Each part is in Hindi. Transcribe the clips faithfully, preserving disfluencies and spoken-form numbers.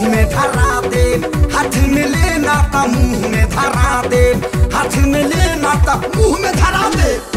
मुँह में धरा देब, हाथ में लेना ता मुँह में धरा देब, हाथ में लेना ता मुँह में धरा देब।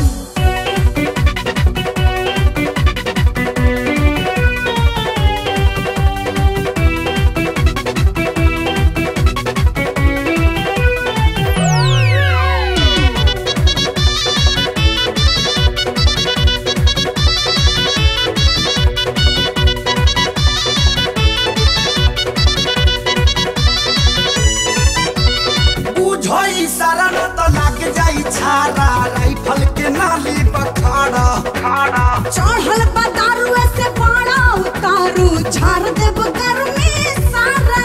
राइफल के नाली पर खड़ा खड़ा चढ़ल बदारू से बड़ा उतारू झाड़ देब गर्मी सारा।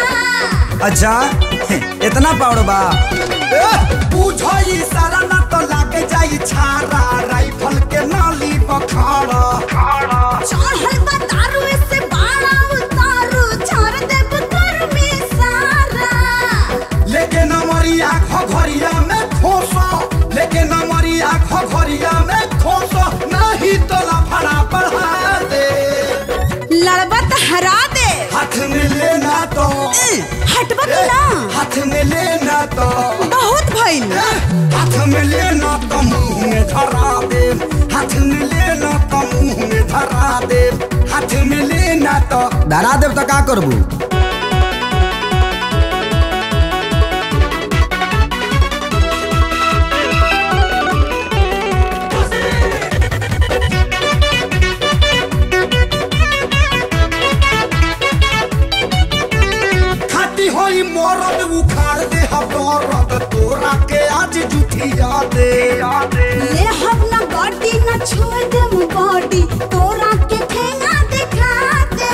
अच्छा इतना पावर बा बुझो ई सारा न तो लागे जाई छारा राइफल के नाली पर खड़ा खड़ा चढ़ल बदारू से बड़ा उतारू झाड़ देब गर्मी सारा। लेकिन मरिया घोघरिया में खोसा लेकिन मरिया घोघरिया में खोसो नहीं तो लफड़ा पढ़ा दे लड़बत हरा दे हाथ में लेना तो हटबत ना हाथ में लेना तो बहुत भइल हाथ में लेना तो मुँह में धरा दे हाथ में लेना तो मुँह में धरा दे हाथ में लेना तो धरा देब तो का करबू। ले हम ना बॉडी ना छोड़ दे मु बॉडी तोरा के ठेंगा दिखा दे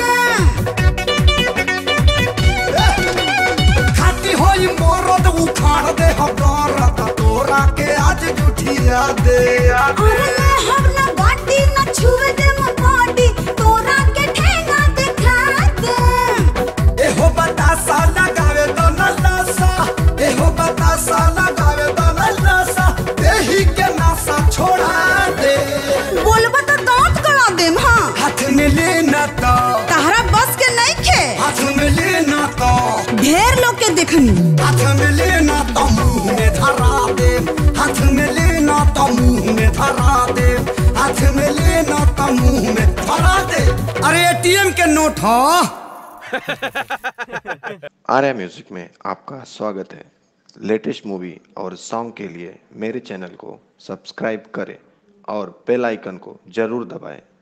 खाती होई मोरद उखाड़ दे हम दौरत तोरा के आज जुठिया दे। अरे ले हम ना बॉडी ना छोड़ दे मु बॉडी तोरा के ठेंगा दिखा दे। एहो बतासा लगावे तो न लासा एहो बतासा लगावे तो न लासा के नासा छोड़ा दे बोलबा तो दांत करा देम। हां हाथ में लेना तो तहरा बस के नहीं खे हाथ में लेना तो ढेर लोग के देखनी हाथ में लेना तो मुंह में धरा दे हाथ में लेना तो मुंह में धरा दे हाथ में लेना तो मुंह में धरा दे। अरे एटीएम के नोट हो। आर्या म्यूजिक में आपका स्वागत है। लेटेस्ट मूवी और सॉन्ग के लिए मेरे चैनल को सब्सक्राइब करें और बेल आइकन को जरूर दबाएं।